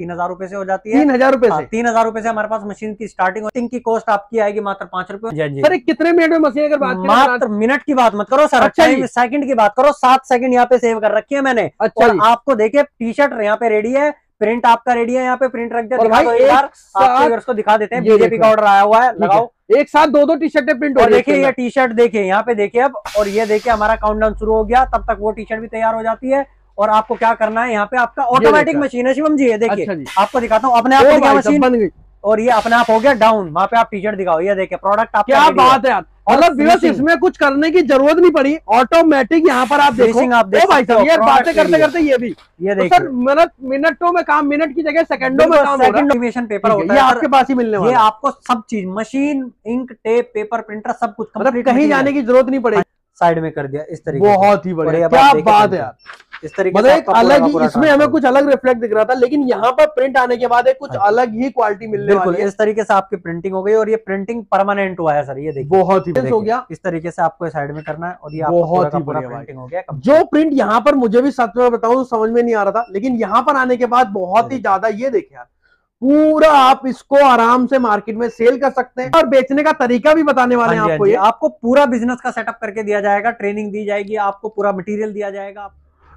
3,000 रुपए से हो जाती है। 3,000 रुपए से? 3,000 रुपए से हमारे पास मशीन की स्टार्टिंग होती है। इंक की कॉस्ट आपकी आएगी मात्र 5 रुपए। सर कितने मिनट में मशीन, अगर बात मात्र मिनट की बात मत करो सर, अच्छा सेकंड की बात करो। 7 सेकंड यहाँ पे सेव कर रखी है मैंने। अच्छा आपको देखिए टी शर्ट यहाँ पे रेडी है, प्रिंट आपका रेडी है, यहाँ पे प्रिंट रख दिया। दिखा दो एक बार, आपके व्यूअर्स को दिखा देते हैं। बीजेपी का ऑर्डर आया हुआ है, लगाओ। एक साथ 2-2 टी शर्टें प्रिंट हो रही है। देखिए ये टी शर्ट देखिए यहाँ पे देखिए अब, और ये देखिए हमारा काउंटडाउन शुरू हो गया। तब तक वो टी शर्ट भी तैयार हो जाती है। और आपको क्या करना है, यहाँ पे आपका ऑटोमेटिक मशीन है शिवम जी, ये देखिए आपको दिखाता हूँ। अपने आप मशीन बन गई और ये अपने आप हो गया डाउन। वहाँ पे आप टी शर्ट दिखाओ, ये देखिए प्रोडक्ट आपका। क्या बात है यार, मतलब व्यूअर्स इसमें कुछ करने की जरूरत नहीं पड़ी, ऑटोमेटिक यहाँ पर आप देखो। आप देखो भाई साहब ये बातें करते करते ये भी, ये देखो सर मिनटों में काम, मिनट की जगह सेकंडों में काम हो रहा है। सबलिमेशन पेपर होता है आपके पास ही मिलने वाला है। आपको सब चीज machine, ink, tape, paper, printer सब कुछ, मतलब कहीं जाने की जरूरत नहीं पड़ेगी। साइड में कर दिया इस तरीके, बहुत ही बढ़िया। क्या बात है यार, इस तरीके से एक अलग ही, इसमें हमें कुछ अलग रिफ्लेक्ट दिख रहा था, लेकिन यहाँ पर प्रिंट आने के बाद कुछ अलग ही क्वालिटी मिलने वाली है। इस तरीके से आपकी प्रिंटिंग हो गई और ये प्रिंटिंग परमानेंट हुआ है सर, ये देखिए बहुत ही हो गया। इस तरीके से आपको साइड में करना है और ये बहुत ही बढ़िया प्रिंटिंग हो गया। जो प्रिंट यहाँ पर मुझे भी सच में बताऊँ समझ में नहीं आ रहा था, लेकिन यहाँ पर आने के बाद बहुत ही ज्यादा, ये देखिए यार पूरा आप इसको आराम से मार्केट में सेल कर सकते हैं और बेचने का तरीका भी बताने वाले हैं आपको। ये आपको पूरा बिजनेस का सेटअप करके दिया जाएगा, ट्रेनिंग दी जाएगी, आपको पूरा मटेरियल दिया जाएगा।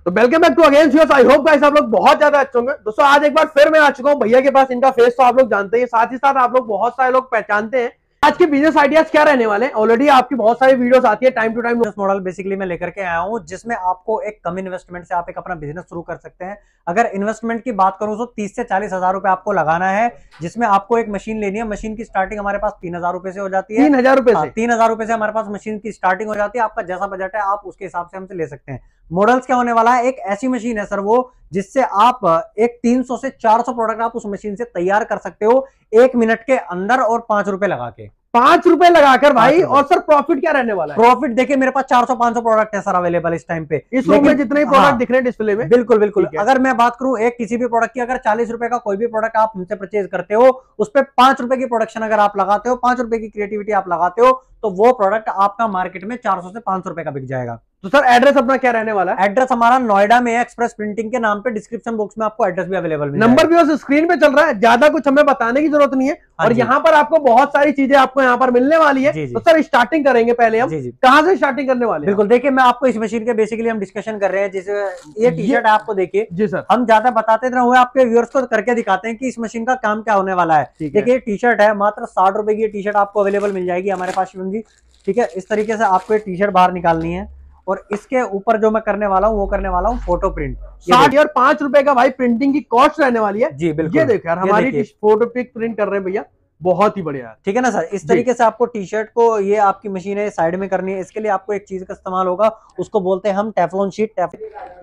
तो welcome back to again viewers, I hope guys आप लोग बहुत ज्यादा अच्छे होंगे। दोस्तों आज एक बार फिर मैं आ चुका हूँ भैया के पास। इनका फेस तो आप लोग जानते हैं, साथ ही साथ आप लोग बहुत सारे लोग पहचानते हैं। आज के बिजनेस आइडियाज क्या रहने वाले हैं, ऑलरेडी आपकी बहुत सारी वीडियोस आती है time to time. Business model basically मैं लेकर के आया हूँ जिसमें आपको एक कम इन्वेस्टमेंट से आप एक अपना बिजनेस शुरू कर सकते हैं। अगर इन्वेस्टमेंट की बात करूँ तो 30 से 40 हजार रुपए आपको लगाना है, जिसमें आपको एक मशीन लेनी है। मशीन की स्टार्टिंग हमारे पास 3,000 रुपए से हो जाती है। 3,000 रुपए से? 3,000 रुपए से हमारे पास मशीन की स्टार्टिंग हो जाती है। आपका जैसा बजट है आप उसके हिसाब से हमसे ले सकते हैं। मॉडल्स क्या होने वाला है, एक ऐसी मशीन है सर वो जिससे आप एक 300 से 400 प्रोडक्ट आप उस मशीन से तैयार कर सकते हो 1 मिनट के अंदर और 5 रुपए लगा के। 5 रुपए लगाकर भाई। और सर प्रॉफिट क्या रहने वाला है? प्रॉफिट देखिए मेरे पास 400-500 प्रोडक्ट है सर अवेलेबल इस टाइम पे, इस रूम में जितने प्रोडक्ट दिख रहे हैं डिस्प्ले में। बिल्कुल बिल्कुल। अगर मैं बात करूं एक किसी भी प्रोडक्ट की, अगर 40 रुपए का कोई भी प्रोडक्ट आप हमसे परचेज करते हो, उस पर 5 रुपए की प्रोडक्शन अगर आप लगाते हो, 5 रुपए की क्रिएटिविटी आप लगाते हो, तो वो प्रोडक्ट आपका मार्केट में 400 से 500 रुपए का बिक जाएगा। तो सर एड्रेस अपना क्या रहने वाला है? एड्रेस हमारा नोएडा में है, एक्सप्रेस प्रिंटिंग के नाम पे। डिस्क्रिप्शन बॉक्स में आपको एड्रेस भी अवेलेबल मिलेगा। नंबर भी उस स्क्रीन पे चल रहा है, ज्यादा कुछ हमें बताने की जरूरत नहीं है। और यहाँ पर आपको बहुत सारी चीजें आपको यहाँ पर मिलने वाली है। तो सर स्टार्टिंग करेंगे पहले हम, कहाँ से स्टार्टिंग करने वाले? बिल्कुल देखिए मैं आपको इस मशीन के बेसिकली हम डिस्कशन कर रहे हैं। जैसे ये टी शर्ट आपको देखिए जी सर, हम ज्यादा बताते ना हुए आपके व्यूअर्स को करके दिखाते हैं कि इस मशीन का काम क्या होने वाला है। देखिए टी शर्ट है, मात्र 60 रुपए की टी शर्ट आपको अवेलेबल मिल जाएगी हमारे पास शिवम जी। ठीक है, इस तरीके से आपको टी शर्ट बाहर निकालनी है और इसके ऊपर जो मैं करने वाला हूँ वो करने वाला हूँ फोटो प्रिंट। 60 और 5 रुपए का भाई प्रिंटिंग की कॉस्ट रहने वाली है। जी बिल्कुल। ये देखो यार हमारी फोटो पिक प्रिंट कर रहे हैं भैया, बहुत ही बढ़िया। ठीक है ना सर, इस तरीके से आपको टी शर्ट को, ये आपकी मशीन है साइड में करनी है। इसके लिए आपको एक चीज का इस्तेमाल होगा, उसको बोलते हैं हम टेफ्लॉन शीट।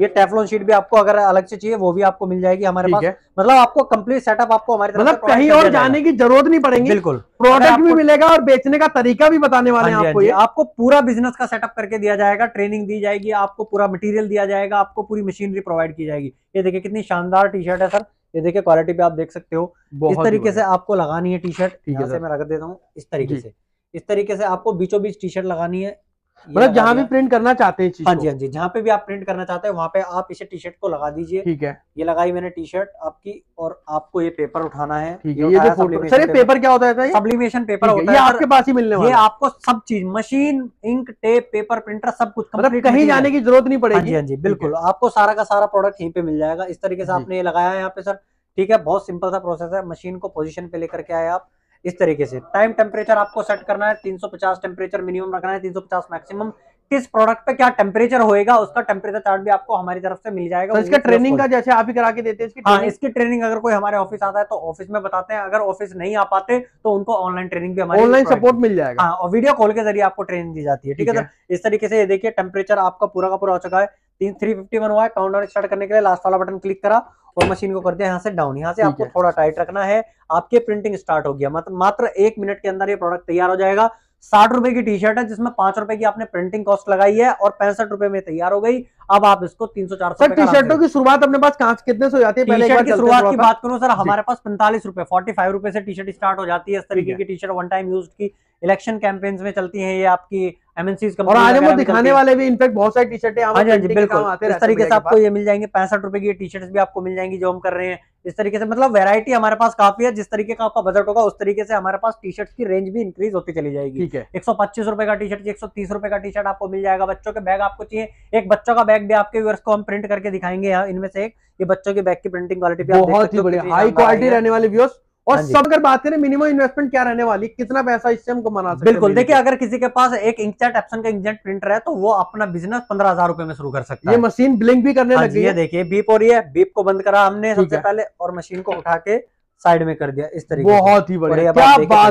ये टेफ्लॉन शीट भी आपको अगर अलग से चाहिए वो भी आपको मिल जाएगी हमारे पास। मतलब आपको कंप्लीट सेटअप आपको हमारे, मतलब कहीं और जाने की जरूरत नहीं पड़ेगी। बिल्कुल, प्रोडक्ट भी मिलेगा और बेचने का तरीका भी बताने वाले हैं आपको। ये आपको पूरा बिजनेस का सेटअप करके दिया जाएगा, ट्रेनिंग दी जाएगी, आपको पूरा मटेरियल दिया जाएगा, आपको पूरी मशीनरी प्रोवाइड की जाएगी। ये देखिए कितनी शानदार टी शर्ट है सर, ये देखिए क्वालिटी पे आप देख सकते हो। इस तरीके से आपको लगानी है टी शर्ट, यहाँ से मैं रख देता हूँ इस तरीके से। इस तरीके से आपको बीचों बीच टी शर्ट लगानी है, मतलब जहाँ भी प्रिंट करना चाहते हैं। हाँ जी हाँ जी, जहाँ पे भी आप प्रिंट करना चाहते हैं वहाँ पे आप इसे टी शर्ट को लगा दीजिए। ठीक है, ये लगाई मैंने टी शर्ट आपकी, और आपको ये पेपर उठाना है। सर ये पेपर क्या होता है? सबलिमेशन पेपर होता है, आपके पास ही मिलने वाला है। ये आपको सब चीज machine, ink, tape, paper, printer सब कुछ, मतलब कहीं जाने की जरूरत नहीं पड़ेगी। हाँ जी बिल्कुल, आपको सारा का सारा प्रोडक्ट यहीं पे मिल जाएगा। इस तरीके से आपने ये लगाया है यहाँ पे सर। ठीक है, बहुत सिंपल सा प्रोसेस है। मशीन को पोजीशन पे लेकर के आए आप। इस तरीके से टाइम टेम्परेचर आपको सेट करना है, 350 टेम्परेचर मिनिमम रखना है, 350 मैक्सिमम। किस प्रोडक्ट पे क्या टेम्परेचर होएगा उसका टेम्परेचर चार्ट भी आपको हमारी तरफ से मिल जाएगा। तो इसका ट्रेनिंग का जैसे आप ही करा के देते हैं इसकी? हाँ, इसकी ट्रेनिंग अगर कोई हमारे ऑफिस आता है तो ऑफिस में बताते हैं, अगर ऑफिस नहीं आ पाते तो उनको ऑनलाइन ट्रेनिंग भी, हमारे ऑनलाइन सपोर्ट मिल जाएगा। हाँ, और वीडियो कॉल के जरिए आपको ट्रेनिंग दी जाती है। ठीक है सर, इस तरीके से ये देखिए टेम्परेचर आपका पूरा का पूरा हो चुका है। 351 हुआ है। काउंटडाउन स्टार्ट करने के लिए लास्ट वाला बटन क्लिक करा और मशीन को कर दिया यहाँ से डाउन। यहाँ से आपको थोड़ा टाइट रखना है, आपके प्रिंटिंग स्टार्ट हो गया। मात्र 1 मिनट के अंदर ये प्रोडक्ट तैयार हो जाएगा। 60 रुपए की टी शर्ट है जिसमें 5 रुपए की आपने प्रिंटिंग कॉस्ट लगाई है और 65 रुपए में तैयार हो गई। अब आप इसको 300-400। टी शर्टों की शुरुआत अपने पास कहाँ कितने से हो जाती है? पहले की शुरुआत की बात करूँ सर, हमारे पास 45 रुपए 45 रुपए से टी शर्ट स्टार्ट हो जाती है। इस तरीके की T shirt one time use की इलेक्शन कैंपेन्स में चलती है, ये आपकी एमएनसी और आज हम दिखाने वाले भी इनफेक्ट बहुत सारी टी शर्ट है। बिल्कुल, इस तरीके से आपको ये मिल जाएंगे। 65 रुपए की टी शर्ट भी आपको मिल जाएंगी जो हम कर रहे हैं। इस तरीके से मतलब वैरायटी हमारे पास काफी है। जिस तरीके का आपका बजट होगा उस तरीके से हमारे पास टी शर्ट की रेंज भी इंक्रीज होती चली जाएगी। ठीक है, 125 रुपए का टी शर्ट, 130 रुपए का टी शर्ट आपको मिल जाएगा। बच्चों के बैग आपको चाहिए, एक बच्चों का बैग भी आपके व्यूअर्स को हम प्रिंट करके दिखाएंगे। इनमें से एक ये बच्चों के बैग की प्रिंटिंग क्वालिटी बहुत ही बढ़िया, हाई क्वालिटी रहने वाली व्यूअर्स। और सब अगर बात करें मिनिमम इन्वेस्टमेंट क्या रहने वाली, कितना पैसा इससे हमको मना सकते हैं। बिल्कुल, देखिए अगर किसी के पास एक इंकजेट एप्सन का इंकजेट प्रिंटर है तो वो अपना बिजनेस 15,000 रुपए में शुरू कर सकता है। ये मशीन ब्लिंक भी करने लगी है, देखिए बीप हो रही है, बीप को बंद करा हमने सबसे पहले और मशीन को उठा के साइड में कर दिया। इस तरीके बहुत ही बढ़िया बात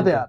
है यार,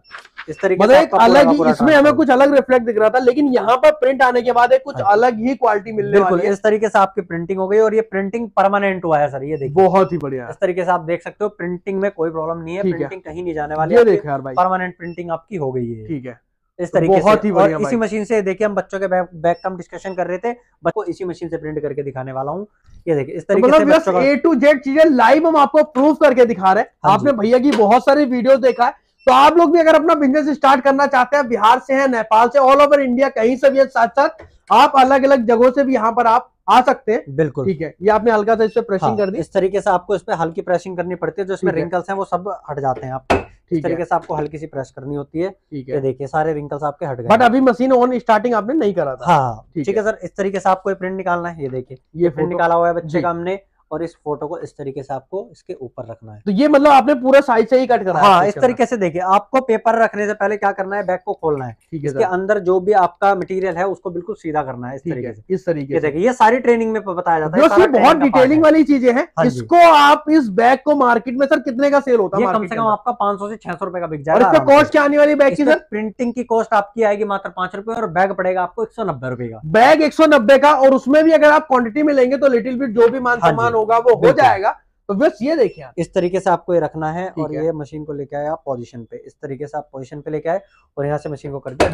इस तरीके से एक अलग ही इसमें हमें कुछ अलग रिफ्लेक्ट दिख रहा था, लेकिन यहाँ पर प्रिंट आने के बाद कुछ अलग ही क्वालिटी मिलने वाली है। इस तरीके से आपकी प्रिंटिंग हो गई और ये प्रिंटिंग परमानेंट हुआ है सर, ये देखिए बहुत ही बढ़िया। इस तरीके से आप देख सकते हो प्रिंटिंग में कोई प्रॉब्लम नहीं है, प्रिंटिंग कहीं नहीं जाने वाली है, परमानेंट प्रिंटिंग आपकी हो गई है। ठीक है, इस तरीके बहुत ही बढ़िया। इसी मशीन से देखिए हम बच्चों के बैग का हम डिस्कशन कर रहे थे, बच्चों को इसी मशीन से प्रिंट करके दिखाने वाला हूँ। ये देखिए इस तरीके से बच्चों का A to Z चीजें लाइव हम आपको प्रूव करके दिखा रहे हैं। आपने भैया की बहुत सारी वीडियोस देखा है, तो आप लोग भी अगर अपना बिजनेस स्टार्ट करना चाहते हैं, बिहार से है, नेपाल से, ऑल ओवर इंडिया कहीं से भी, साथ साथ आप अलग अलग जगहों से भी यहाँ पर आप आ सकते हैं। बिल्कुल ठीक है, ये आपने हल्का सा इस पे प्रेसिंग कर दी। इस तरीके से आपको इस पे हल्की प्रेसिंग करनी पड़ती है, जो इसमें रिंकल्स हैं वो सब हट जाते हैं। आपको इस तरीके से आपको हल्की सी प्रेस करनी होती है। ठीक है, देखिए सारे रिंकल्स आपके हट गए, बट अभी मशीन ऑन स्टार्टिंग आपने नहीं करा था। हाँ ठीक है सर, इस तरीके से आपको प्रिंट निकालना है। ये देखिए ये प्रिंट निकाला हुआ है बच्चे का हमने, और इस फोटो को इस तरीके से आपको इसके ऊपर रखना है। तो ये मतलब आपने पूरा साइड से ही कट करना है। हाँ, इस तरीके से देखिए आपको पेपर रखने से पहले क्या करना है, बैग को खोलना है, इसके अंदर जो भी आपका मटेरियल है उसको बिल्कुल सीधा करना है। इस तरीके से देखिए, ये सारी ट्रेनिंग में बताया जाता है, बहुत डिटेलिंग वाली चीजें हैं। इसको आप इस बैग को मार्केट में सर कितने का सेल होता है? कम से कम आपका 500 से 600 रुपए का बिक जाएगा। इसका कॉस्ट क्या आने वाली बैग की सर? प्रिंटिंग की कॉस्ट आपकी आएगी मात्र 5 रुपए और बैग पड़ेगा आपको 190 रुपए का। बैग 190 का, और उसमें भी अगर आप क्वांटिटी में लेंगे तो लिटिल बिट जो भी मान सामान होगा वो हो जाएगा। तो बस ये देखिए इस तरीके से आपको ये रखना है और ये मशीन को लेके आए आप पोजीशन पे। इस तरीके से आप पोजीशन पे लेके आए और यहाँ से मशीन को कर दिया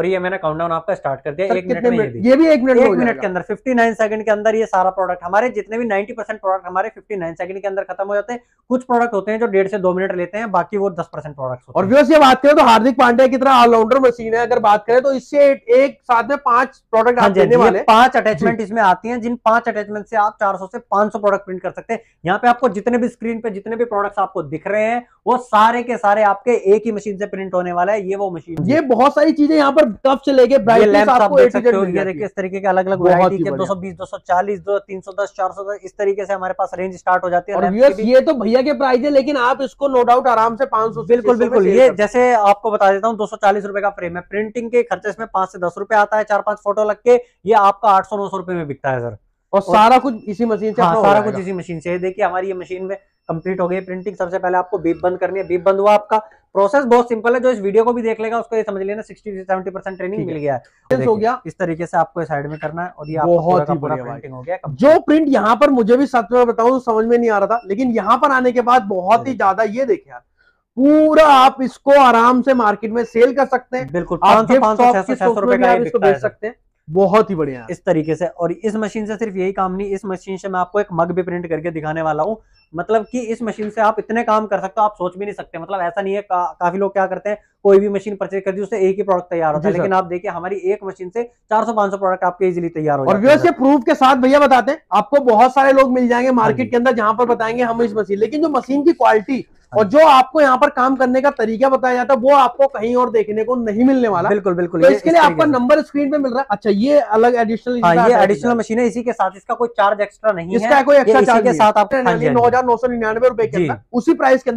और ये मैंने काउंटडाउन आपका स्टार्ट कर दिया। 1 मिनट में ये भी 1 मिनट के अंदर 59 सेकंड के अंदर ये सारा प्रोडक्ट हमारे जितने भी 90% प्रोडक्ट हमारे 59 सेकंड के अंदर खत्म हो जाते हैं। कुछ प्रोडक्ट होते हैं जो 1.5 से 2 मिनट लेते हैं, बाकी वो 10% प्रोडक्ट। और व्यूअर्स ये बात करें तो हार्दिक पांड्या कितना ऑलराउंडर मशीन है, अगर बात करें तो इससे एक साथ में 5 प्रोडक्ट 5 अटैचमेंट इसमें आती है, जिन 5 अटैचमेंट से आप 400 से 500 प्रोडक्ट प्रिंट कर सकते हैं। यहाँ पे आपको जितने भी स्क्रीन पे जितने भी प्रोडक्ट आपको दिख रहे हैं वो सारे के सारे आपके एक ही मशीन से प्रिंट होने वाला है। ये वो मशीन, ये बहुत सारी चीजें यहाँ पर कप से लेके ब्राइटनेस आपको देखिए इस तरीके के अलग अलग वैरायटी के 220, 240, 310, 410 इस तरीके से हमारे पास रेंज स्टार्ट हो जाती है। और ये तो भैया के प्राइस है, लेकिन आप इसको नो डाउट आराम से 500 बिल्कुल ये जैसे आपको बता देता हूँ 240 रुपए का फ्रेम है। प्रिंटिंग के खर्चे इसमें 5 से 10 रुपए आता है, 4-5 फोटो लग के ये आपका 800-900 रुपए में बिकता है सर। और सारा कुछ इसी मशीन से, सारा कुछ इसी मशीन से। देखिए हमारी ये मशीन में कंप्लीट हो गई प्रिंटिंग। सबसे पहले आपको बीप बंद करनी है, बीप बंद हुआ आपका। प्रोसेस बहुत सिंपल है, जो इस वीडियो को भी देख लेगा उसको ये समझ लेना 60 से 70% ट्रेनिंग मिल गया है। हो गया इस तरीके से आपको साइड में करना है और ये बहुत ही पूरा प्रिंटिंग हो गया। जो प्रिंट यहाँ पर मुझे भी सच में बताऊं समझ में नहीं आ रहा था, लेकिन यहाँ पर आने के बाद बहुत ही ज्यादा ये देखिए यार पूरा आप इसको आराम से मार्केट में सेल कर सकते हैं। बिल्कुल 500-600 रुपए का इसको बेच सकते हैं। बहुत ही बढ़िया इस तरीके से। और इस मशीन से सिर्फ यही काम नहीं, इस मशीन से मैं आपको एक मग भी प्रिंट करके दिखाने वाला हूँ। मतलब कि इस मशीन से आप इतने काम कर सकते हो आप सोच भी नहीं सकते। मतलब ऐसा नहीं है काफी लोग क्या करते हैं, कोई भी मशीन परचेज कर दी उससे एक ही प्रोडक्ट तैयार होता है, लेकिन आप देखिए हमारी एक मशीन से 400-500 प्रोडक्ट आपके इजीली तैयार हो जाते हैं। और व्यूअर्स ये प्रूफ के साथ भैया बताते हैं आपको बहुत सारे लोग मिल जाएंगे मार्केट के अंदर जहां पर बताएंगे हम इस मशीन, लेकिन जो मशीन की क्वालिटी और जो आपको यहाँ पर काम करने का तरीका बताया जाता है वो आपको कहीं और देखने को नहीं मिलने वाला। बिल्कुल बिल्कुल, तो इसके लिए आपका नंबर स्क्रीन पे मिल रहा है। अच्छा ये अलग एडिशनल, हाँ, ये एडिशनल मशीन है, इसी के साथ इसका कोई चार्ज एक्स्ट्रा नहीं है, इसका कोई एक्स्ट्रा चार्ज के साथ आपको 9,999 रुपए के अंदर उसी प्राइस के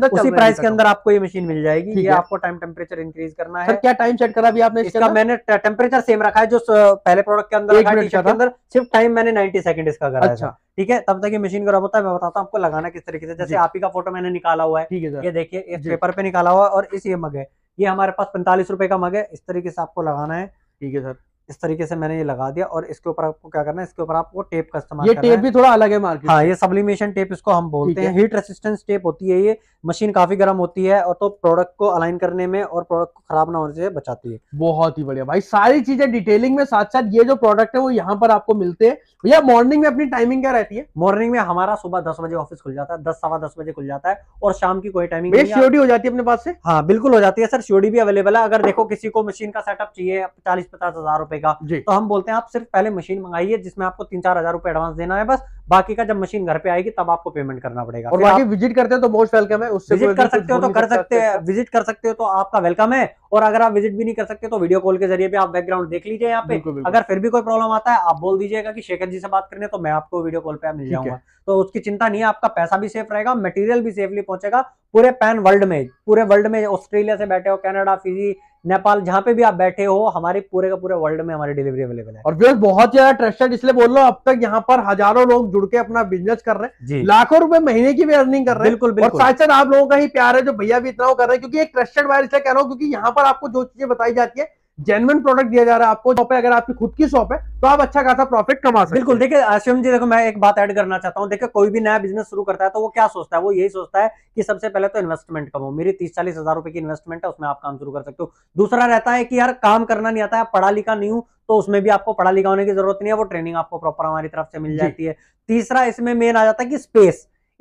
अंदर आपको ये मशीन मिल जाएगी। ये आपको टाइम टेम्परेचर इंक्रीज करना है। क्या टाइम सेट करा अभी आपने इसका? मैंने टेम्परेचर सेम रखा है जो पहले प्रोडक्ट के अंदर, सिर्फ टाइम मैंने 90 सेकंड इसका करा है। ठीक है, तब तक ये मशीन गर्म होता है। मैं बताता हूँ आपको लगाना किस तरीके से। जैसे आप ही का फोटो मैंने निकाला हुआ है, ये देखिए इस पेपर पे निकाला हुआ है। और इस ये मग है, ये हमारे पास 45 रुपए का मग है। इस तरीके से आपको लगाना है। ठीक है सर, इस तरीके से मैंने ये लगा दिया। और इसके ऊपर आपको क्या करना है, इसके ऊपर आपको टेप का इस्तेमाल करना है। ये टेप भी थोड़ा अलग है मार्केट। हाँ, ये सब्लिमेशन टेप इसको हम बोलते हैं। हीट रेसिस्टेंस टेप होती है। ये मशीन काफी गर्म होती है और तो प्रोडक्ट को अलाइन करने में और प्रोडक्ट को खराब ना होने से बचाती है। बहुत ही बढ़िया भाई, सारी चीजें डिटेलिंग में। साथ साथ ये जो प्रोडक्ट है वो यहाँ पर आपको मिलते हैं। भैया मॉर्निंग में अपनी टाइमिंग क्या रहती है? मॉर्निंग में हमारा सुबह 10 बजे ऑफिस खुल जाता है, 10-10:15 बजे खुल जाता है। और शाम की कोई टाइमिंग नहीं है। सीओडी हो जाती है अपने पास से? हाँ बिल्कुल हो जाती है सर, सीओडी भी अवेलेबल है। अगर देखो किसी को मशीन का सेटअप चाहिए 40-50 हजार रुपए का। तो हम बोलते हैं आप सिर्फ पहले मशीन मंगाइए जिसमें आपको 3-4 हजार रुपए एडवांस देना है बस, बाकी का जब मशीन घर पे आएगी तब आपको पेमेंट करना पड़ेगा। और बाकी विजिट करते हो तो मोस्ट वेलकम है, उससे विजिट कर सकते हो तो कर सकते हैं, विजिट कर सकते हो तो आपका वेलकम है। और अगर आप विजिट भी नहीं कर सकते तो वीडियो कॉल के जरिए भी आप बैकग्राउंड देख लीजिए यहाँ पे। अगर फिर भी कोई प्रॉब्लम आता है आप बोल दीजिएगा कि शेखर जी से बात करने, तो मैं आपको वीडियो कॉल पे मिल जाऊंगा। तो उसकी चिंता नहीं है, आपका पैसा भी सेफ रहेगा, मटेरियल भी सेफली पहुंचेगा पूरे पैन वर्ल्ड में। पूरे वर्ल्ड में ऑस्ट्रेलिया से बैठे हो, कनाडा, फिजी, नेपाल, जहां पे भी आप बैठे हो, हमारे पूरे का पूरे वर्ल्ड में हमारी डिलीवरी अवेलेबल है। और व्यूअर्स बहुत ज्यादा ट्रस्टेड इसलिए बोल रहा हूं, अब तक यहाँ पर हजारों लोग जुड़ के अपना बिजनेस कर रहे हैं, लाखों रुपए महीने की भी अर्निंग कर रहे हैं। बिल्कुल बिल्कुल। और साथ साथ आप लोगों का ही प्यार है जो भैया भी इतना कर रहे हैं, क्योंकि एक ट्रस्टेड बायर इसलिए कह रहा हूँ क्योंकि यहाँ पर आपको जो चीजें बताई जाती है जेन्युइन प्रोडक्ट दिया जा रहा है आपको। शॉप है, अगर आपकी खुद की शॉप है तो आप अच्छा खासा प्रॉफिट कमा सकते हैं। बिल्कुल। देखिए आशिम जी, देखो मैं एक बात ऐड करना चाहता हूँ। देखिए कोई भी नया बिजनेस शुरू करता है तो वो क्या सोचता है, वो यही सोचता है कि सबसे पहले तो इन्वेस्टमेंट कम हो। मेरी 30-40 हजार रुपए की इन्वेस्टमेंट है, उसमें आप काम शुरू कर सकते हो। दूसरा रहता है कि यार काम करना नहीं आता है, पढ़ा लिखा नहीं हूँ, तो उसमें भी आपको पढ़ा लिखा होने की जरूरत नहीं है, वो ट्रेनिंग आपको प्रॉपर हमारी तरफ से मिल जाती है। तीसरा इसमें मेन आ जाता है कि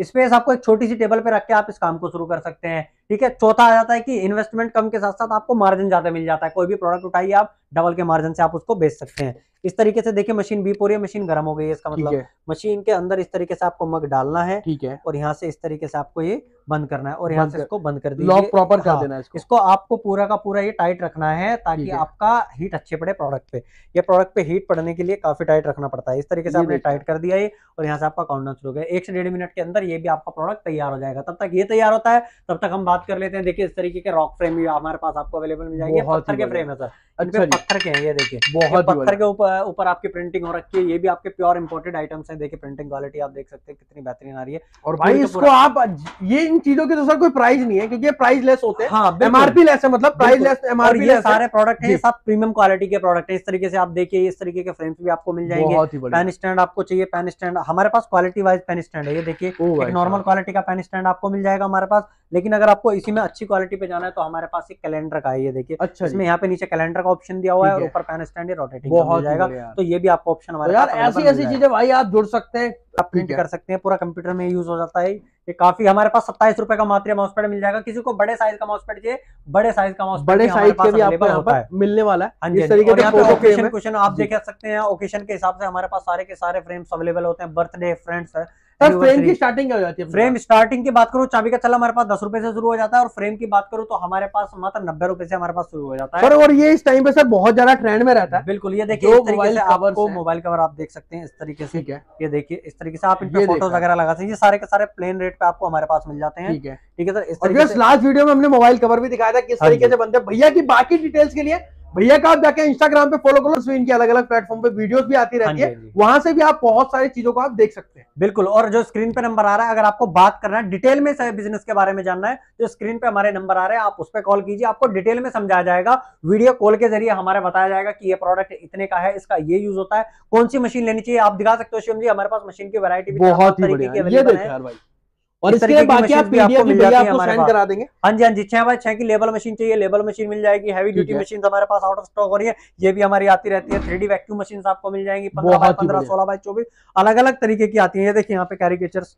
स्पेस आपको एक छोटी सी टेबल पे रख के आप इस काम को शुरू कर सकते हैं, ठीक है। चौथा आ जाता है कि इन्वेस्टमेंट कम के साथ साथ आपको मार्जिन ज्यादा मिल जाता है, कोई भी प्रोडक्ट उठाइए आप डबल के मार्जिन से आप उसको बेच सकते हैं। इस तरीके से देखिए मशीन बीप हो रही है, मशीन गर्म हो गई है, इसका मतलब मशीन के अंदर इस तरीके से आपको मग डालना है, ठीक है। और यहाँ से इस तरीके से आपको ये बंद करना है और यहाँ से इसको बंद कर दीजिए, लॉक प्रॉपर कर देना है। इसको आपको पूरा का पूरा ये टाइट रखना है ताकि आपका हीट अच्छे पड़े प्रोडक्ट पे। ये प्रोडक्ट पे हीट पड़ने के लिए काफी टाइट रखना पड़ता है। इस तरीके से आपने टाइट कर दिया है और यहाँ से आपका काउंटडाउन शुरू हो गया। 1 से 1.5 मिनट के अंदर ये भी आपका प्रोडक्ट तैयार हो जाएगा। तब तक ये तैयार होता है तब तक हम बात कर लेते हैं। देखिए इस तरीके के रॉक फ्रेम भी हमारे पास आपको अवेलेबल मिल जाएंगे। पत्थर के फ्रेम है सर, पत्थर के हैं ये देखिए, पत्थर के ऊपर आपकी प्रिंटिंग हो रखी है। ये भी आपके प्योर इंपोर्टेड आइटम्स हैं। देखिए प्रिंटिंग क्वालिटी आप देख सकते हैं कितनी बेहतरीन आ रही है। और भाई इसको आप ये इन चीजों के तो सर कोई प्राइस नहीं है क्योंकि ये प्राइस लेस होते हैं। हाँ, एमआरपी लेस है, मतलब प्राइस लेस एमआरपी लेस सारे प्रोडक्ट हैं, सब प्रीमियम क्वालिटी के प्रोडक्ट है। इस तरीके से आप देखिए इस तरीके के फ्रेम्स भी आपको मिल जाएंगे। पेन स्टैंड आपको चाहिए, पेन स्टैंड हमारे पास क्वालिटी वाइज पेन स्टैंड है। ये देखिए नॉर्मल क्वालिटी का पेन स्टैंड आपको मिल जाएगा हमारे पास। लेकिन अगर आपको इसी में अच्छी क्वालिटी पे जाना है तो हमारे पास एक कैलेंडर का है। ये देखिए अच्छा, इसमें यहाँ पे नीचे कैलेंडर का ऑप्शन दिया हुआ है और ऊपर पेन स्टैंड रोटेटिंग हो जाएगा। तो ये भी आपको ऑप्शन हमारे पास ऐसी ऐसी चीजें भाई आप जुड़ सकते हैं, आप प्रिंट कर सकते हैं, पूरा कंप्यूटर में यूज हो जाता है। ये काफी हमारे पास 27 रुपए का मात्र माउस पैड मिल जाएगा। किसी को बड़े साइज का माउस पैड चाहिए, बड़े साइज का माउस बड़े साइज का भी आपको यहाँ पर मिलने वाला है। इस तरीके के ओकेशन क्वेश्चन आप देख सकते हैं। ओकेशन के हिसाब से हमारे पास सारे के सारे फ्रेम्स अवेलेबल होते हैं। बर्थडे, फ्रेंड्स, फ्रेम की स्टार्टिंग क्या हो जाती है? फ्रेम स्टार्टिंग की बात करूं, चाबी का छल्ला हमारे पास 10 रुपए से शुरू हो जाता है और फ्रेम की बात करूं तो हमारे पास मात्र 90 रुपए से हमारे पास शुरू हो जाता है। और ये इस टाइम पे सर बहुत ज्यादा ट्रेंड में रहता है। बिल्कुल। ये देखिए इस तरीके से आपको मोबाइल कवर आप देख सकते हैं इस तरीके से। ये देखिए इस तरीके से आप इनके फोटोज वगैरह लगा सकते हैं। ये सारे के सारे प्लेन रेट पे आपको हमारे पास मिल जाते हैं। ठीक है सर। इस तरीके से लास्ट वीडियो में हमने मोबाइल कवर भी दिखाया था किस तरीके से बनते हैं। भैया की बाकी डिटेल्स के लिए भैया का आप जाके इंस्टाग्राम पे फॉलो करो, स्विन के अलग अलग प्लेटफॉर्म पे वीडियोस भी आती रहती है, वहां से भी आप बहुत सारी चीजों को आप देख सकते हैं। बिल्कुल। और जो स्क्रीन पे नंबर आ रहा है, अगर आपको बात करना है डिटेल में बिजनेस के बारे में जानना है, जो स्क्रीन पे हमारे नंबर आ रहे हैं आप उस पर कॉल कीजिए, आपको डिटेल में समझाया जाएगा। वीडियो कॉल के जरिए हमारे बताया जाएगा कि ये प्रोडक्ट इतने का है, इसका ये यूज होता है, कौन सी मशीन लेनी चाहिए। आप दिखा सकते हो शिवम जी, हमारे पास मशीन की वैरायटी बहुत है। और इसके बाकी आप पीडीएफ मिल जाती है हमारे पास। हाँ जी, हाँ जी। 6x6 की लेबल मशीन चाहिए, लेबल मशीन मिल जाएगी। हैवी ड्यूटी मशीन हमारे पास आउट ऑफ स्टॉक हो रही है, ये भी हमारी आती रहती है। 3D वैक्यूम मशीन आपको मिल जाएंगी 15x15, 16x24 अलग अलग तरीके की आती है। ये देखिए यहाँ पे कैरिकेचर्स,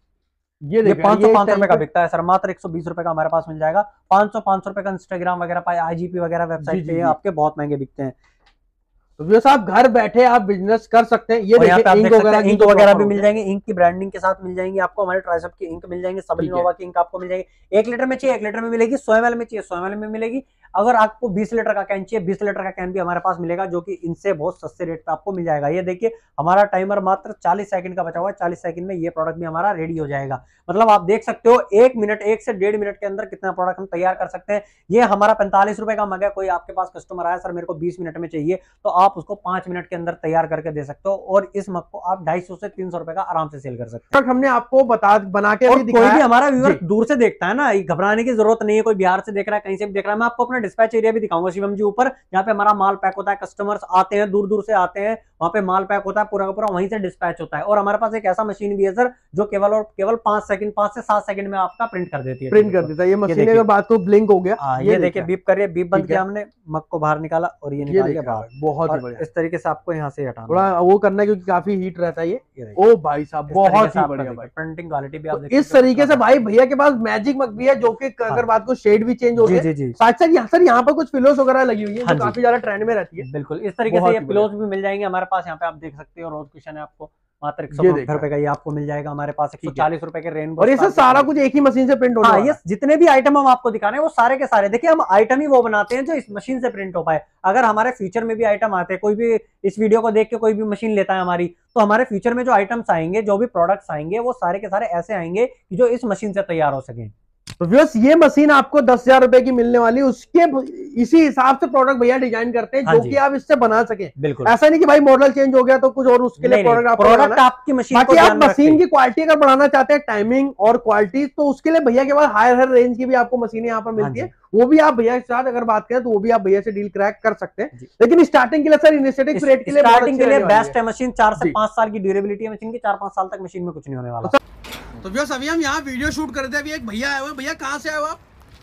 ये 500-500 रुपए का बिकता है सर, मात्र 120 रुपए का हमारे पास मिल जाएगा। 500-500 रुपए का इंस्टाग्राम वगैरह, IGP वगैरह वेबसाइट पे आपके बहुत महंगे बिकते हैं। तो साहब घर बैठे आप बिजनेस कर सकते हैं। ये देखिए इंक वगैरह भी मिल जाएंगे, इंक की ब्रांडिंग के साथ मिल जाएंगी आपको। हमारे ट्राइसेप की इंक मिल जाएंगे, सबलिनोवा की इंक आपको मिल जाएगी। 1 लीटर में चाहिए 1 लीटर में मिलेगी, 100 ml में चाहिए 100 ml में मिलेगी। अगर आपको 20 लीटर का कैन चाहिए 20 लीटर का कैन भी हमारे पास मिलेगा, जो कि इनसे बहुत सस्ते रेट पे आपको मिल जाएगा। ये देखिए हमारा टाइमर मात्र 40 सेकंड का बचा हुआ है, 40 सेकंड में ये प्रोडक्ट भी हमारा रेडी हो जाएगा। मतलब आप देख सकते हो 1 से 1.5 मिनट के अंदर कितना प्रोडक्ट हम तैयार कर सकते हैं। ये हमारा 45 रुपए का मग है। कोई आपके पास कस्टमर आया सर मेरे को 20 मिनट में चाहिए, तो आप उसको 5 मिनट के अंदर तैयार करके दे सकते हो और इस मग को आप 250 से 300 रुपए का आराम से सेल कर सकते हो। हमने आपको बना के कोई भी हमारा व्यूअर दूर से देखता है ना, घबराने की जरूरत नहीं है। कोई बिहार से देख रहा है, कहीं से भी देख रहा है। मैं आपको अपना डिस्पैच एरिया भी दिखाऊंगा शिवम जी ऊपर, जहाँ पे हमारा माल पैक होता है। कस्टमर्स आते हैं, दूर दूर से आते हैं, वहाँ पे माल पैक होता है पूरा का पूरा, वहीं से डिस्पैच होता है। और हमारे पास एक ऐसा मशीन भी है सर जो केवल और केवल 5 सेकंड, 5 से 7 सेकंड में आपका प्रिंट कर देती है, प्रिंट कर देता है। ये मशीन अगर बात को ब्लिंक हो गया, ये देखिए बीप करिए, बीप बंद किया हमने, मग को बाहर निकाला और ये निकाल दिया बाहर। बहुत इस तरीके से आपको यहाँ से हटाना, थोड़ा वो करना है क्योंकि काफी हीट रहता है ये। ओ भाई साहब बहुत ही बढ़िया भाई, प्रिंटिंग क्वालिटी भी आप इस तरीके से। भाई भैया के पास मैजिक मग भी है जो की अगर बात को शेड भी चेंज हो गया। साथ साथ सर यहाँ पर कुछ पिलोस वगैरह लगी हुई है, काफी ज्यादा ट्रेंड में रहती है। बिल्कुल इस तरीके से ये पिलोस भी मिल जाएंगे हमारे पास। यहाँ पे आप देख सकते हो रोज क्वेश्चन है आपको मात्र 100 रुपए का, ये आपको मिल जाएगा हमारे पास 140 रुपए के रेनबो। और ये सारा कुछ एक ही मशीन से प्रिंट हो रहा है। ये जितने भी आइटम हम आपको दिखाने हैं वो सारे के सारे देखिए हम आइटम ही वो बनाते हैं जो इस मशीन से प्रिंट हो पाए। अगर हमारे फ्यूचर में भी आइटम आते हैं, कोई भी इस वीडियो को देख के कोई भी मशीन लेता है हमारी, तो हमारे फ्यूचर में जो आइटम्स आएंगे, जो भी प्रोडक्ट्स आएंगे, वो सारे के सारे ऐसे आएंगे कि जो इस मशीन से तैयार हो सके। तो व्यूअर्स ये मशीन आपको 10,000 रुपए की मिलने वाली, उसके इसी हिसाब से प्रोडक्ट भैया डिजाइन करते हैं जो कि आप इससे बना सके। बिल्कुल ऐसा नहीं कि भाई मॉडल चेंज हो गया तो कुछ और उसके लिए प्रोडक्ट आपकी मशीन। बाकी आप मशीन की क्वालिटी अगर बढ़ाना चाहते हैं, टाइमिंग और क्वालिटी, तो उसके लिए भैया के पास हायर रेंज की भी आपको मशीन यहाँ पर मिलती है। वो भी आप भैया के साथ अगर बात करें तो वो भी आप भैया से डील क्रैक कर सकते हैं। लेकिन स्टार्टिंग के लिए सर इनिशिएटिव रेट के लिए, स्टार्टिंग के लिए बेस्ट है मशीन। 4 से 5 साल की ड्यूरेबिलिटी है मशीन की, 4-5 साल तक मशीन में कुछ नहीं होने वाला। तो व्यूअर्स अभी हम यहाँ वीडियो शूट करते हैं। अभी एक भैया आए हुए हैं। भैया कहाँ से आए हो आप?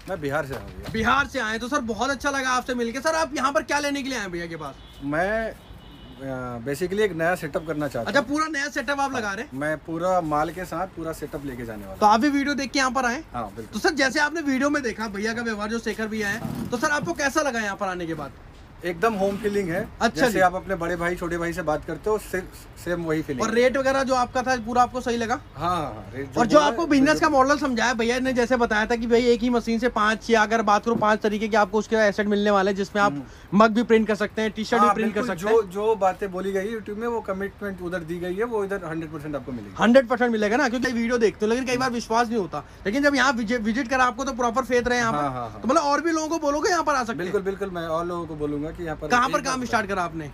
मैं बिहार से आया हूँ। बिहार से आए, तो सर बहुत अच्छा लगा आपसे मिलके। सर आप यहाँ पर क्या लेने के लिए आए भैया के पास? मैं बेसिकली एक नया सेटअप करना चाहता हूँ। अच्छा, पूरा नया सेटअप आप लगा रहे हैं? मैं पूरा माल के साथ पूरा सेटअप लेके जाने वाला। तो आप भी वीडियो देख के यहाँ पर आए? हाँ बिल्कुल। तो सर जैसे आपने वीडियो में देखा भैया का व्यवहार, जो शेखर भैया है, तो सर आपको कैसा लगा यहाँ पर आने के बाद? एकदम होम फीलिंग है। अच्छा, जैसे आप अपने बड़े भाई छोटे भाई से बात करते हो सेम वही फीलिंग। और रेट वगैरह जो आपका था पूरा आपको सही लगा? हाँ, रेट जो और जो आपको बिजनेस का मॉडल समझाया भैया ने, जैसे बताया था कि भाई एक ही मशीन से 5 या अगर बात करो 5 तरीके के आपको उसके एसेट मिलने वाले, जिसमें आप मग भी प्रिंट कर सकते हैं, टी शर्ट भी प्रिंट कर सकते हैं। जो बातें बोली गई यूट्यूब में, वो कमिटमेंट उधर दी गई है, वो इधर 100% आपको मिलेगी। 100% मिलेगा ना, क्योंकि वीडियो देखते हो लेकिन कई बार विश्वास नहीं होता, लेकिन जब यहाँ विजिट करा आपको तो प्रॉपर फेथ रहे यहाँ पर। मतलब और भी लोगों को बोलोगे यहाँ पर आ सकते? बिल्कुल बिल्कुल, मैं और लोगों को बोलूँगा। कहाँ पर काम स्टार्ट करा आपने?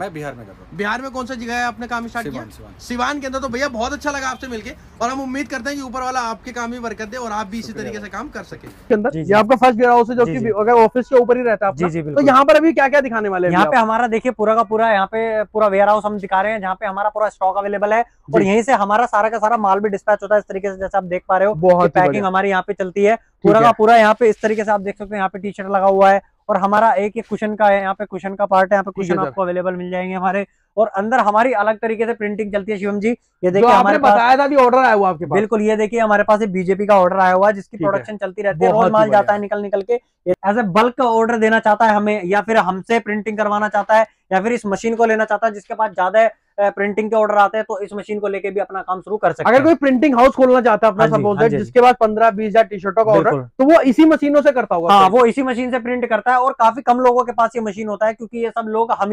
मैं बिहार में कर रहा हूँ। बिहार में कौन सा जगह है आपने काम स्टार्ट किया? सिवान के अंदर। तो भैया बहुत अच्छा लगा आपसे मिलके, और हम उम्मीद करते हैं कि ऊपर वाला आपके काम में बरकत दे और आप भी इसी तरीके से काम कर सके। ये आपका फर्स्ट गेयर हाउस है जो कि अगर ऑफिस के ऊपर ही रहता है। तो यहाँ पर अभी क्या क्या दिखाने वाले हैं? यहाँ पे हमारा देखिए पूरा का पूरा, यहाँ पे पूरा वेयर हाउस हम दिखा रहे हैं जहाँ पे हमारा पूरा स्टॉक अवेलेबल है, और यहीं से हमारा सारा का सारा माल भी डिस्पैच होता है। इस तरीके से जैसे आप देख पा रहे हो, बहुत पैकिंग हमारी यहाँ पे चलती है पूरा का पूरा। यहाँ पे इस तरीके से आप देख सकते हो, यहाँ पे टी शर्ट लगा हुआ है, और हमारा एक कुशन का है, यहाँ पे कुशन का पार्ट है, यहाँ पे कुशन आपको अवेलेबल मिल जाएंगे हमारे। और अंदर हमारी अलग तरीके से प्रिंटिंग चलती है। शिवम जी ये देखिए हमारे पास बताया था भी ऑर्डर आया हुआ आपके पास। बिल्कुल, ये देखिए हमारे पास बीजेपी का ऑर्डर आया हुआ है जिसकी प्रोडक्शन चलती रहती है। रोज माल जाता है निकल निकल के। एज ए बल्क ऑर्डर देना चाहता है हमें, या फिर हमसे प्रिंटिंग करवाना चाहता है, या फिर इस मशीन को लेना चाहता है जिसके पास ज्यादा प्रिंटिंग के ऑर्डर आते हैं, तो इस मशीन को लेके भी अपना काम शुरू कर सकते हैं। अगर कोई प्रिंटिंग हाउस खोलना चाहता है अपना, सपोज दैट, जिसके पास 15-20 हजार टी शर्टों का ऑर्डर, तो वो इसी मशीनों से करता होगा। हाँ, वो इसी मशीन से प्रिंट करता है, और काफी कम लोगों के पास ये मशीन होता है क्योंकि ये सब लोग हम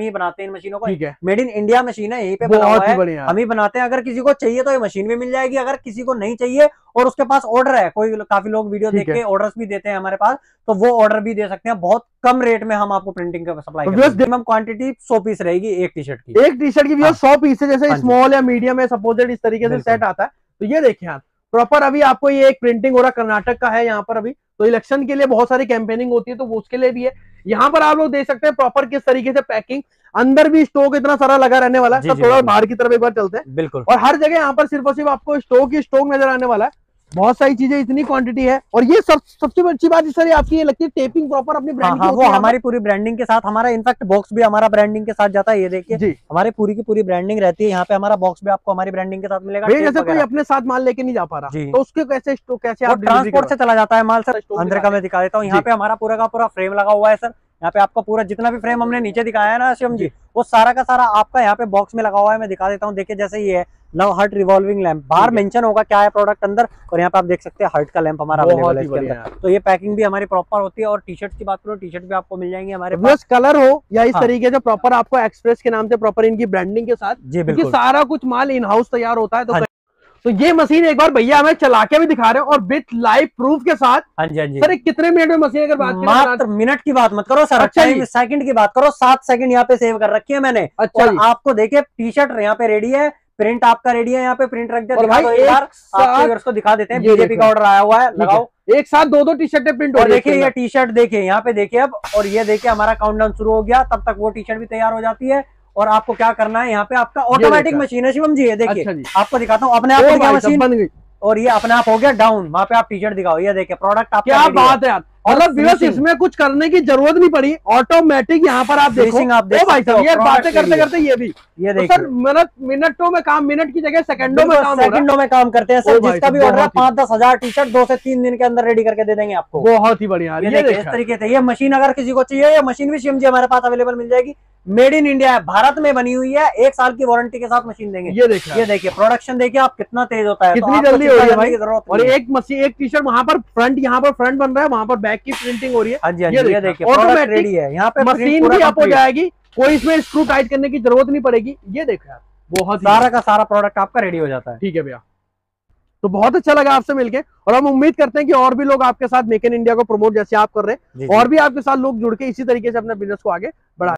ही बनाते हैं इन मशीनों को। मेड इन इंडिया मशीन है, यहीं पे बना हुआ है, हम ही बनाते हैं। अगर किसी को चाहिए तो ये मशीन भी मिल जाएगी, अगर किसी को नहीं चाहिए और उसके पास ऑर्डर है, कोई काफी लोग वीडियो देख के ऑर्डर्स भी देते हैं हमारे पास, तो वो ऑर्डर भी दे सकते हैं। बहुत कम रेट में हम आपको प्रिंटिंग का सप्लाई करते हैं। क्वांटिटी 100 पीस रहेगी एक टी शर्ट की, एक टी शर्ट की भी 100 पीस है। जैसे स्मॉल या मीडियम है सपोजेड, इस तरीके से सेट आता है। तो ये देखिए आप प्रॉपर अभी आपको ये एक प्रिंटिंग हो रहा, कर्नाटक का है यहाँ पर। अभी तो इलेक्शन के लिए बहुत सारी कैंपेनिंग होती है, तो वो उसके लिए भी है। यहाँ पर आप लोग देख सकते हैं प्रॉपर किस तरीके से पैकिंग, अंदर भी स्टॉक इतना सारा लगा रहने वाला है। तो थोड़ा बाहर की तरफ एक बार चलते हैं। बिल्कुल, और हर जगह यहाँ पर सिर्फ और सिर्फ आपको स्टॉक ही स्टॉक नजर आने वाला है। बहुत सारी चीजें, इतनी क्वांटिटी है। और ये सबसे अच्छी बात है सर आपकी ये लगती है टेपिंग प्रॉपर अपनी ब्रांडिंग की होती है। हमारी पूरी ब्रांडिंग के साथ, हमारा इनफैक्ट बॉक्स भी हमारा ब्रांडिंग के साथ जाता है। ये देखिए हमारी पूरी की पूरी ब्रांडिंग रहती है। यहाँ पे हमारा बॉक्स भी आपको हमारी ब्रांडिंग के साथ मिलेगा। जैसे कोई अपने साथ माल लेके नहीं जा पा रहा, तो उसके कैसे ट्रांसपोर्ट से चला जाता है माल। सर अंदर का मैं दिखा देता हूँ। यहाँ पे हमारा पूरा का पूरा फ्रेम लगा हुआ है। सर यहाँ पे आपका पूरा जितना भी फ्रेम हमने नीचे दिखाया है ना शिवम जी, वो सारा का सारा आपका यहाँ पे बॉक्स में लगा हुआ है। मैं दिखा देता हूँ, देखिए जैसे ये है लव हर्ट रिवॉल्विंग लैंप, बाहर मेंशन होगा क्या है प्रोडक्ट अंदर, और यहाँ पे आप देख सकते हैं हर्ट का लैंप हमारा अवेलेबल है। तो ये पैकिंग भी हमारी प्रॉपर होती है। और टी शर्ट की बात करो, टी शर्ट भी आपको मिल जाएंगे हमारे पास, कलर हो या इस तरीके से प्रॉपर आपको एक्सप्रेस के नाम से प्रॉपर इनकी ब्रांडिंग के साथ। जी बिल्कुल, सारा कुछ माल इन हाउस तैयार होता है। तो ये मशीन एक बार भैया हमें चला के भी दिखा रहे हैं, और विद लाइव प्रूफ के साथ। हाँ जी, हाँ जी। सर कितने मिनट में मशीन अगर बात करें? मात्र मिनट की बात मत करो सर, अच्छा सेकंड की बात करो। 7 सेकंड यहाँ पे सेव कर रखी है मैंने। अच्छा, और आपको देखिए टी शर्ट यहाँ पे रेडी है, प्रिंट आपका रेडी है। यहाँ पे प्रिंट रख दिया, दिखा देते हैं। बीजेपी का ऑर्डर आया हुआ है, लगाओ। एक साथ 2-2 टी शर्ट प्रिंट हो। देखिए ये टी शर्ट देखिए, यहाँ पे देखिए अब, और ये देखिए हमारा काउंटडाउन शुरू हो गया। तब तक वो टी शर्ट भी तैयार हो जाती है, और आपको क्या करना है, यहाँ पे आपका ऑटोमेटिक मशीन है शिवम जी, ये देखिए आपको दिखाता हूँ अपने आप क्या मशीन बन गई और ये अपने आप हो गया डाउन। वहाँ पे आप टीशर्ट दिखाओ, ये देखिए प्रोडक्ट आपका। क्या बात है, मतलब इसमें कुछ करने की जरूरत नहीं पड़ी, ऑटोमेटिक यहाँ पर आप देखो। आप देखो भाई साहब, ये बातें करते करते ये भी, ये देखिए सर मिनटों में काम, मिनट की जगह सेकंडों में काम करते हैं सर। जिसका भी ऑर्डर है 5-10 हजार टी शर्ट 2 से 3 दिन के अंदर रेडी करके दे देंगे आपको। बहुत ही बढ़िया, इस तरीके से ये मशीन अगर किसी को चाहिए, ये मशीन भी शिवम जी हमारे पास अवेलेबल मिल जाएगी। मेड इन इंडिया है, भारत में बनी हुई है, 1 साल की वारंटी के साथ मशीन देंगे। ये देखिए प्रोडक्शन देखिए आप, कितना तेज होता है, कितनी जल्दी हो रही है भाई। और एक मशीन, एक टी शर्ट वहाँ पर फ्रंट, यहाँ पर फ्रंट बन रहा है, वहाँ पर बैक की प्रिंटिंग हो रही है। हाँ जी, ये देखिए ऑटोमेटिक रेडी है, यहाँ पे मशीन भी आप हो जाएगी, कोई इसमें स्क्रू टाइट करने की जरूरत नहीं पड़ेगी। ये देखिए आप, बहुत सारा का सारा प्रोडक्ट आपका रेडी हो जाता है। ठीक है भैया, तो बहुत अच्छा लगा आपसे मिलके, और हम उम्मीद करते हैं कि और भी लोग आपके साथ मेक इन इंडिया को प्रमोट जैसे आप कर रहे हैं, और भी आपके साथ लोग जुड़ के इसी तरीके से अपने बिजनेस को आगे बढ़ा